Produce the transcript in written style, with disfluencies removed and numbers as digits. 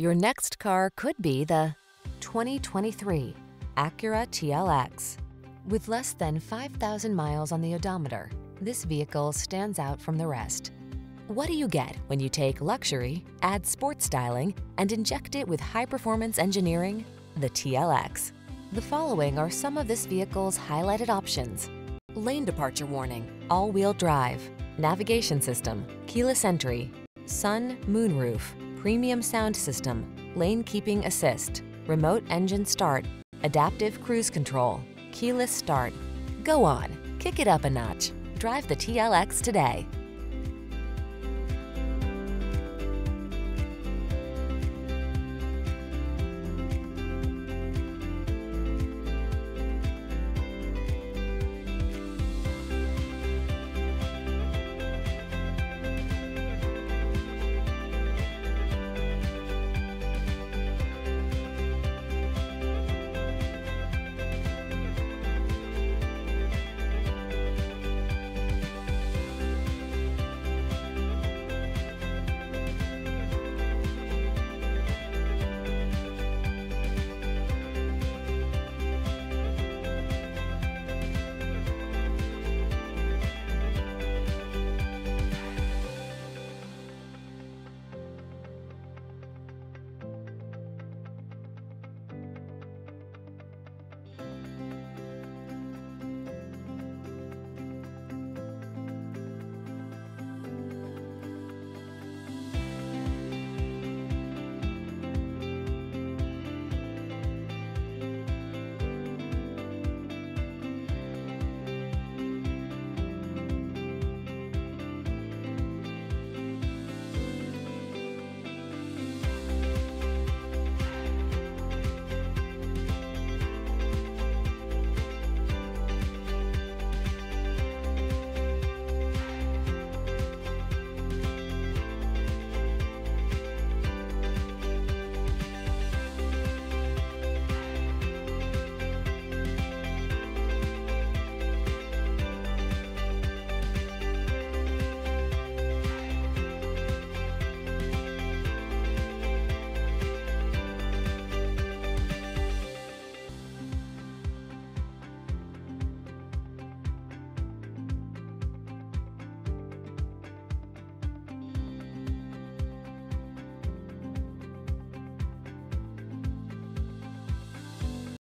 Your next car could be the 2023 Acura TLX. With less than 5,000 miles on the odometer, this vehicle stands out from the rest. What do you get when you take luxury, add sports styling, and inject it with high-performance engineering? The TLX. The following are some of this vehicle's highlighted options: lane departure warning, all-wheel drive, navigation system, keyless entry, sun, moon roof, premium sound system, lane keeping assist, remote engine start, adaptive cruise control, keyless start. Go on, kick it up a notch. Drive the TLX today.